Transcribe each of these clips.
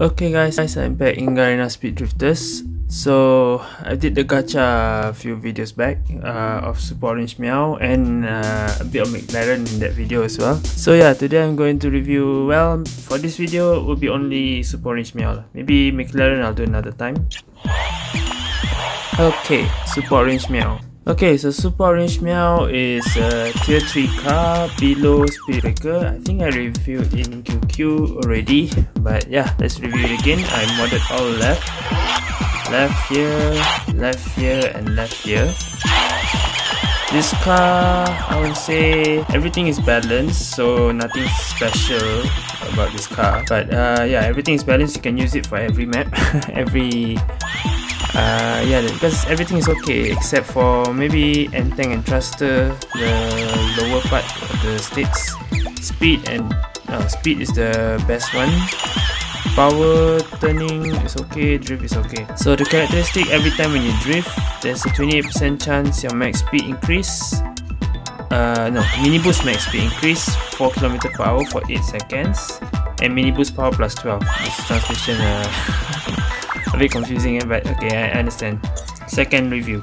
Okay guys, I'm back in Garena Speed Drifters. So I did the gacha a few videos back of Super Orange Meow and a bit of McLaren in that video as well. So yeah, today I'm going to review, well, for this video it will be only Super Orange Meow. Maybe McLaren I'll do another time. Okay, Super Orange Meow. Okay, so Super Orange Meow is a tier 3 car below Spirit Breaker. I think I reviewed in QQ already, but yeah, let's review it again. I modded all left here and left here. This car, I would say everything is balanced, so nothing special about this car, but yeah, everything is balanced. You can use it for every map. Yeah, because everything is okay except for maybe Entang and Thruster, the lower part of the sticks. Speed and speed is the best one. Power turning is okay, drift is okay. So the characteristic, every time when you drift, there's a 28% chance your max speed increase. No, mini boost max speed increase 4 km/h for 8 seconds, and mini boost power plus 12. This translation a bit confusing, but okay, I understand. Second review.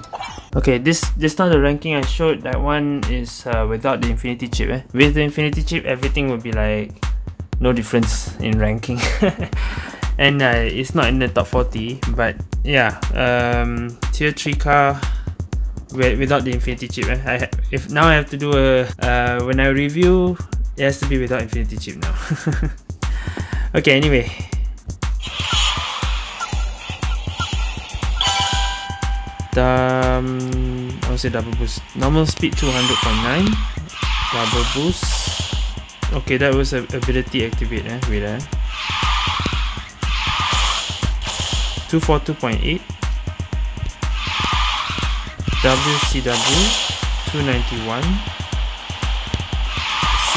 Okay, this time the ranking I showed, that one is without the Infinity Chip. With the Infinity Chip, everything will be like no difference in ranking. And it's not in the top 40, but yeah, tier 3 car without the Infinity Chip. Now I have to do a when I review, it has to be without Infinity Chip now. Okay, anyway. I would say double boost. Normal speed 200.9. Double boost. Okay, that was ability activate. Wait, 242.8. WCW 291.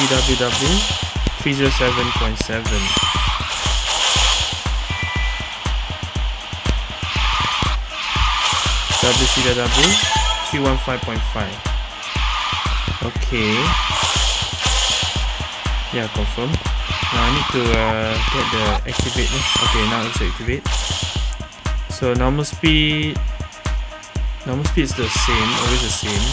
CWW 307.7. WCW 315.5. Okay. Yeah, confirm. Now I need to get the activate. Okay, now it's activate. So normal speed. Normal speed is the same, always the same.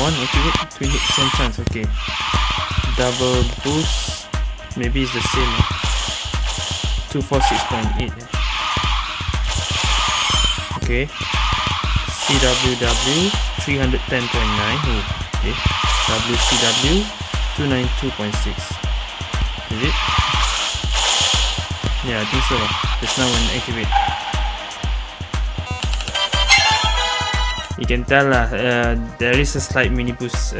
One activate, 20% chance. Okay. Double boost, maybe it's the same. 246.8. Okay. CWW 310.9. Okay. WCW 292.6. Is it? Yeah, I think so. It's now when activate. You can tell there is a slight mini boost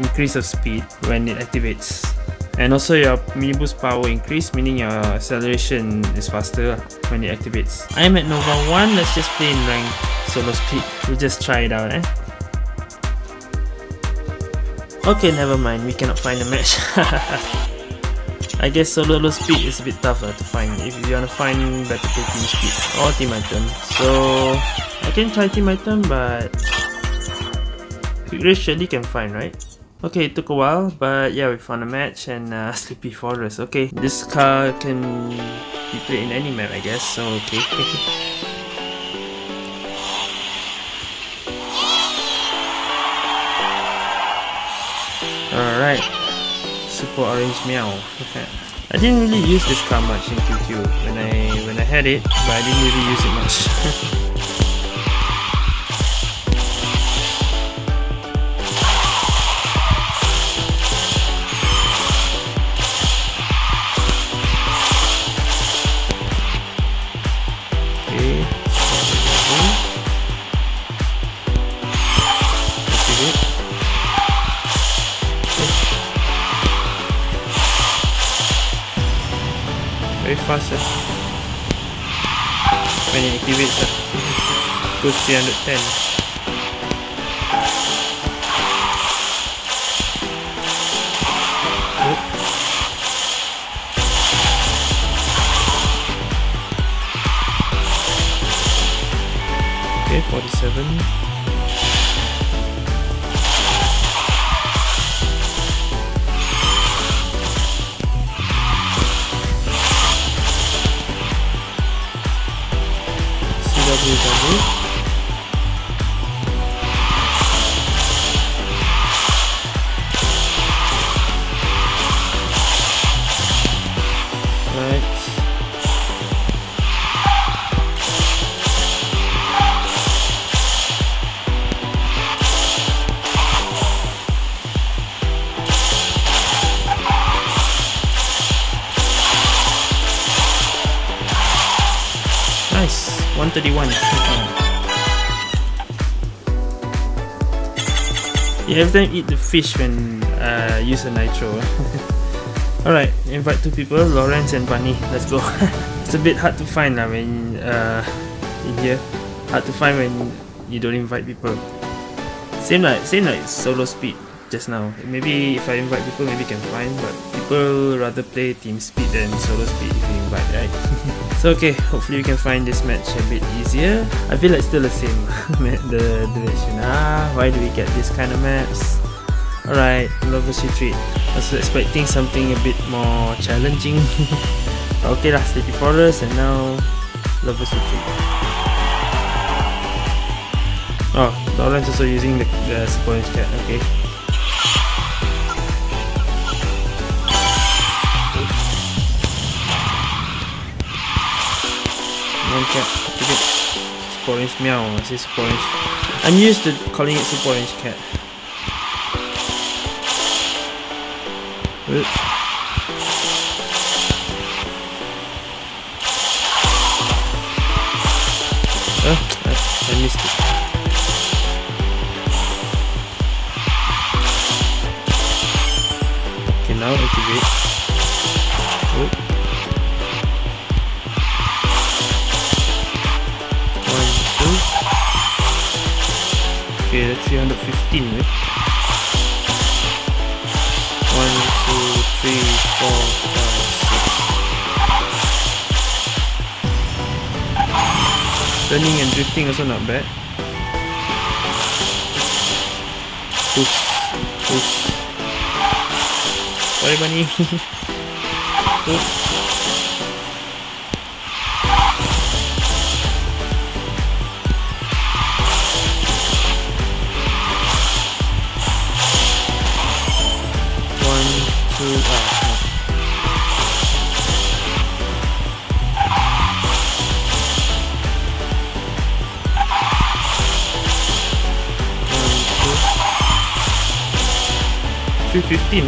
increase of speed when it activates, and also your mini boost power increase, meaning your acceleration is faster when it activates. I'm at Nova 1. Let's just play in rank solo speed. We'll just try it out. Okay, never mind. We cannot find a match. I guess solo speed is a bit tougher to find if you want to find better team speed or team item. So I can try team item, but quick race surely can find, right? Okay, it took a while, but yeah, we found a match and Sleepy Forest. Okay, this car can be played in any map, I guess. So okay. All right, Super Orange Meow. Okay. I didn't really use this car much in QQ when I had it, but I didn't really use it much. Very fast when it activates, goes 310. Okay, 47. 131. Okay. Yeah, every time eat the fish when use a nitro. Alright, invite two people, Lawrence and Bunny. Let's go. It's a bit hard to find when in here. Hard to find when you don't invite people. Same like solo speed just now. Maybe if I invite people, maybe can find, but people rather play team speed than solo speed if you invite, right? So okay, hopefully we can find this match a bit easier. I feel like still the same the direction. Why do we get this kind of maps? Alright, Lovers Retreat. I was expecting something a bit more challenging. Okay lah, Sleepy Forest and now Lovers Retreat. Oh, Lawrence also using the Super Orange Cat, okay. One cat, Super Orange Meow, I say Super Orange. I'm used to calling it Super Orange Cat. Oops. I missed it. Now activate. Oh. One, two. Okay, that's 315, right? 1, 2, 3, 4, 5, 6. Turning and drifting also not bad. Push. Sorry, Bunny. One, two, 215, eh?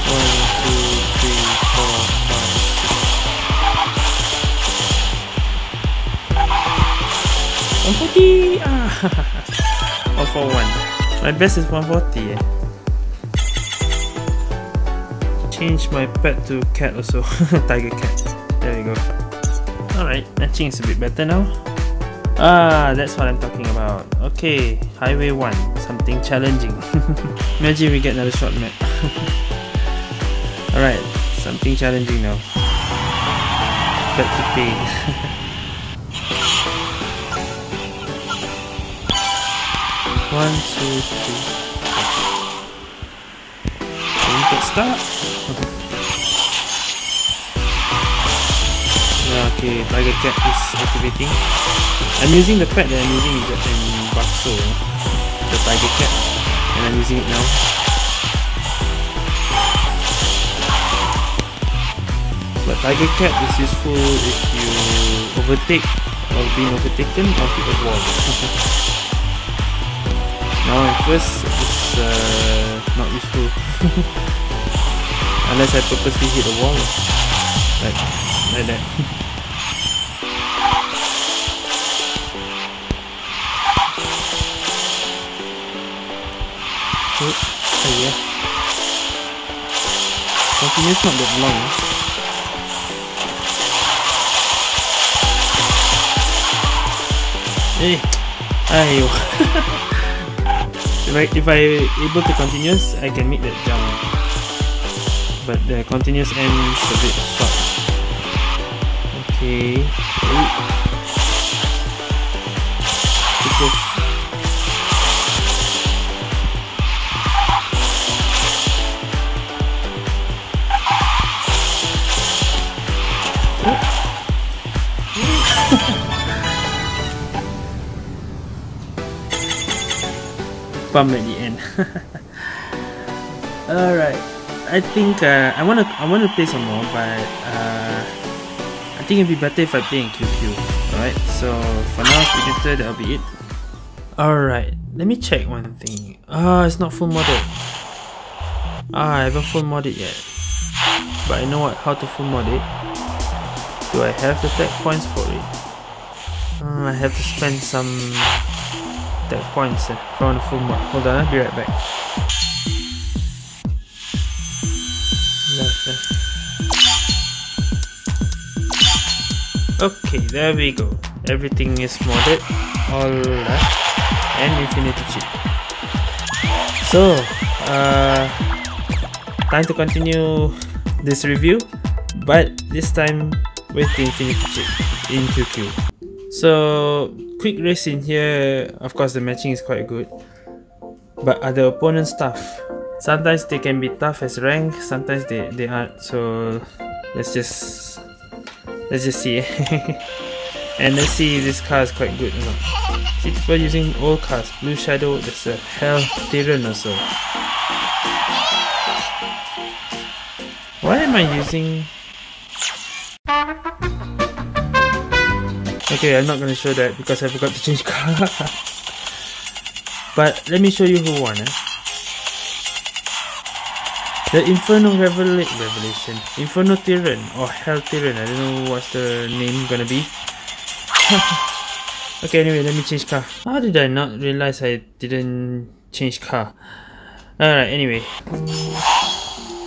140! 141. My best is 140. Change my pet to cat also. Tiger cat. There we go. Alright, matching is a bit better now. That's what I'm talking about. Okay, Highway 1. Something challenging. Imagine we get another short map. Alright, something challenging now. Back to pain. 1, 2, 3. Can we get start? Okay, Tiger Cat is activating. I'm using the pet that I'm using in Bakso, the Tiger Cat, and I'm using it now. But Tiger Cat is useful if you overtake or being overtaken or hit a wall. Now at first, it's not useful. Unless I purposely hit a wall. Like that. Oh yeah. Continuous not that long. Eh. Aiyo. If I able to continuous, I can make that jump. But the continuous ends a bit short. Okay. Pump at the end. Alright, I think I wanna play some more, but I think it'd be better if I play in QQ. Alright, so for now, editor, that'll be it. Alright, let me check one thing. It's not full modded. I haven't full modded yet, but I know how to full mod it. Do I have the tech points for it? I have to spend some tech points from the full mod. Hold on, I'll be right back. Okay, there we go. Everything is modded. All left and Infinity Chip. So, time to continue this review, but this time with the Infinity Chip in QQ. So, quick race in here. Of course, the matching is quite good, but are the opponents tough? Sometimes they can be tough as rank, sometimes they aren't. So, let's just see. And let's see if this car is quite good or not. See, people using old cars. Blue Shadow, that's a hell Tyran also. Why am I using... Okay, I'm not gonna show that because I forgot to change car. But let me show you who won. The Inferno Revelation. Inferno Tyran or Hell Tyran. I don't know what's the name gonna be. Okay, anyway, let me change car. How did I not realize I didn't change car? Alright, anyway.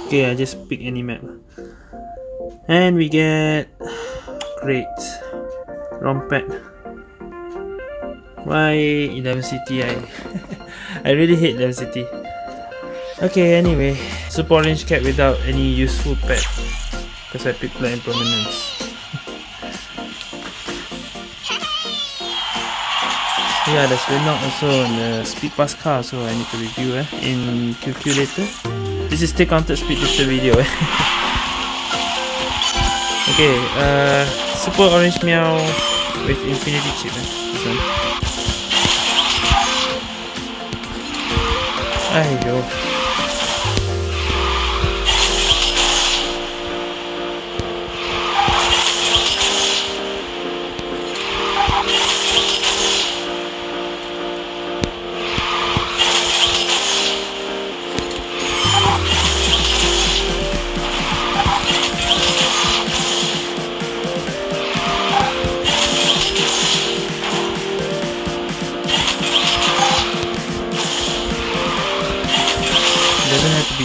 Okay, I just pick any map. And we get... Great. Rompet. Why 11 City? I really hate 11 City. Okay, anyway, Super Orange Cat without any useful pet because I picked Blind Prominence. Yeah, there's Renault also on the Speed Pass car, so I need to review in QQ later. This is still counted Speed Drifter video. Okay, Super Orange Meow with Infinity Chip. This one. Aiyo.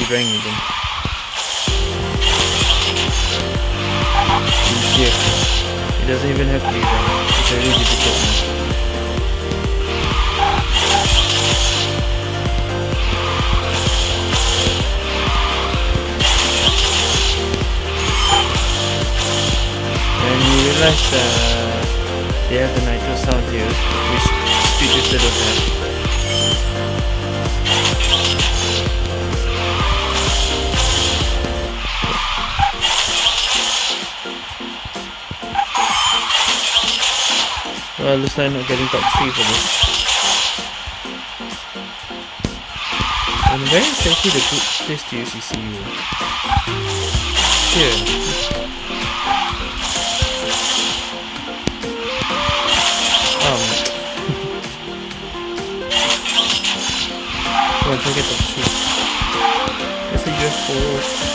Rank again. Here. It doesn't even have to be ranked. It's a really difficult one. And you realize they have the nitro sound here, which Speed Drifter doesn't have. Well, looks like I'm not getting top 3 for this. And where is actually the good place to use ECU? Here. Oh. Oh, I don't get top 3. That's a UFO.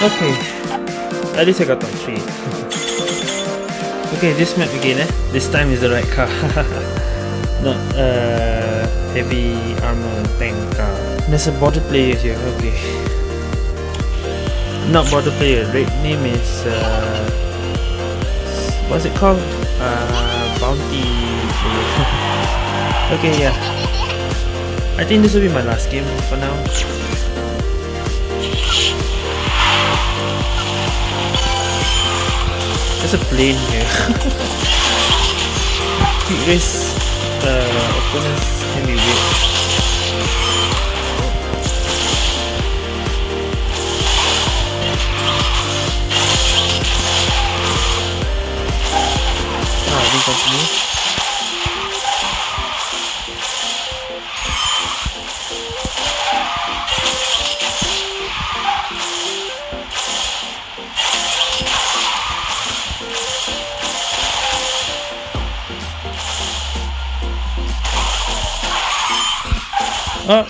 Okay, at least I got top 3. Okay, this map again, this time is the right car. Not heavy armor tank car. There's a border player here, okay. Not border player, red name is... what's it called? Bounty player. Okay, yeah. I think this will be my last game for now. There's a plane here. Quick race opponents can be weird. Ah, I didn't continue. Okay.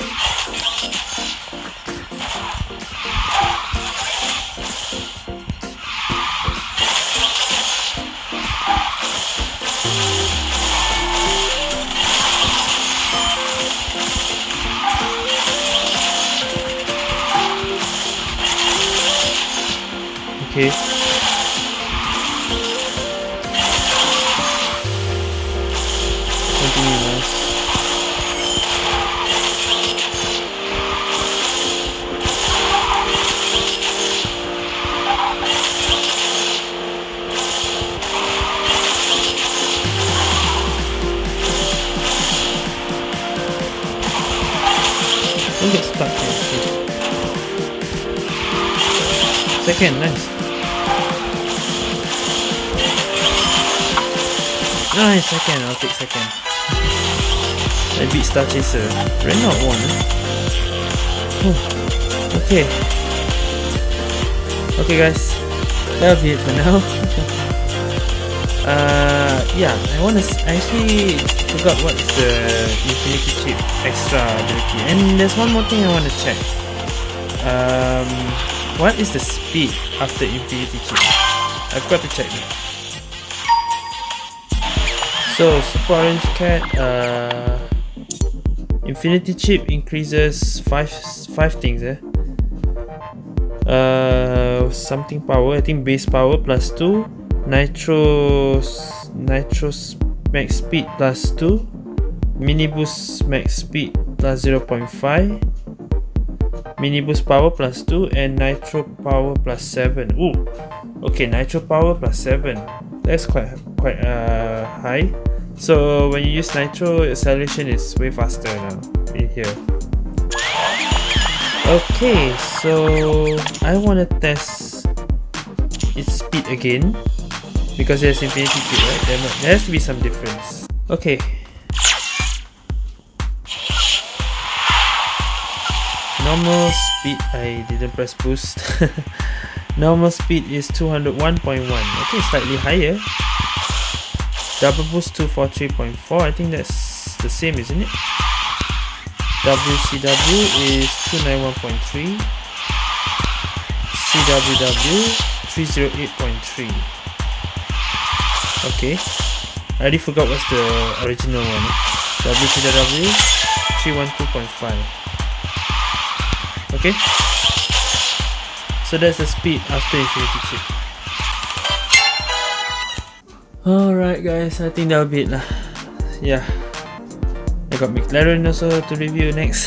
Second, nice. Nice, second, I'll take second. I beat Star Chaser. Ran out one. Oh, okay. Okay guys, that'll be it for now. Yeah, I actually forgot what's the Infinity Chip extra ability. And there's one more thing I want to check. What is the speed after Infinity Chip? I've got to check that. So, Super Orange Cat, Infinity Chip increases five things, eh? Something power, I think base power plus 2, Nitro's max speed plus 2, Mini Boost max speed plus 0.5. Mini Boost power plus 2 and Nitro power plus 7. Ooh, okay, Nitro power plus 7. That's quite high. So when you use Nitro, acceleration is way faster now in here. Okay, so I wanna test its speed again because there's Infinity Chip, right? There has to be some difference. Okay. Normal speed, I didn't press boost. Normal speed is 201.1. Okay, slightly higher. Double boost 243.4. I think that's the same, isn't it? WCW is 291.3. CWW 308.3. Okay. I already forgot what's the original one. WCW 312.5. Okay, so that's the speed after Infinity Chip. Alright guys, I think that'll be it lah. Yeah, I got McLaren also to review next.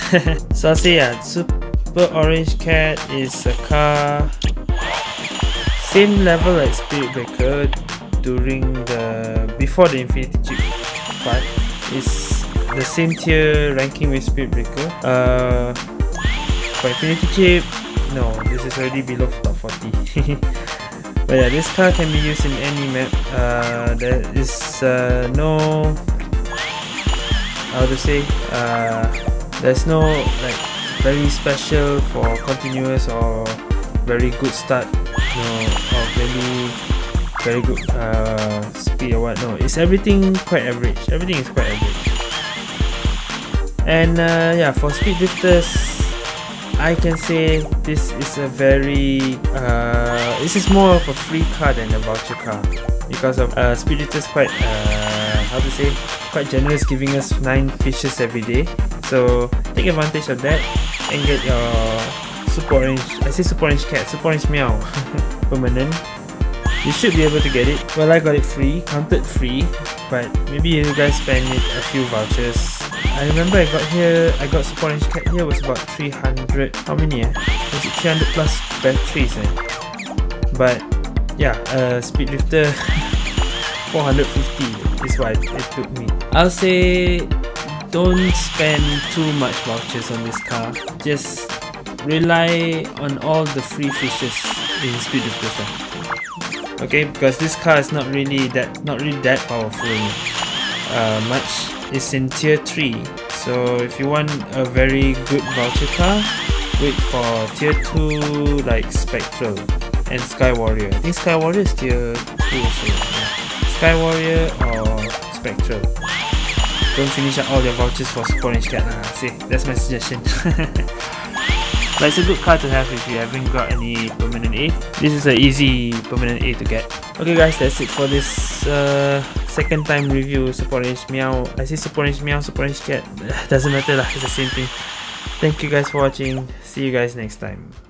So I'll say yeah, Super Orange Cat is a car, same level as Spirit Breaker before the Infinity Chip part. It's the same tier ranking with Spirit Breaker. For Infinity Chip, no, this is already below top 40. But yeah, this car can be used in any map. There is no, how to say, there's no like very special for continuous or very good start, no, or very good speed or what. No, it's everything quite average. Everything is quite average. And yeah, for Speed Drifters, I can say this is a very this is more of a free car than a voucher car because of Speed Drifters quite how to say, quite generous, giving us 9 fishes every day. So take advantage of that and get your Super Orange, I say Super Orange Cat, Super Orange Meow permanent. You should be able to get it. Well, I got it free, counted free, but maybe you guys spend it a few vouchers. I remember I got here, I got Super Orange Cat here was about 300, how many was it 300 plus batteries But yeah, Speed Drifter 450 is what it took me. I'll say don't spend too much vouchers on this car, just rely on all the free fishes in Speed Drifter. Okay, because this car is not really that powerful much. It's in tier 3, so if you want a very good voucher car, wait for tier 2 like Spectral and Sky Warrior. I think Sky Warrior is tier 2 also. Sky Warrior or Spectral. Don't finish up all your vouchers for Super Orange Cat. See, that's my suggestion. But it's a good card to have if you haven't got any permanent A. This is an easy permanent A to get. Okay guys, that's it for this second time review Super Orange Meow. I see Super Orange Meow, Super Orange Cat, doesn't matter lah, it's the same thing. Thank you guys for watching, see you guys next time.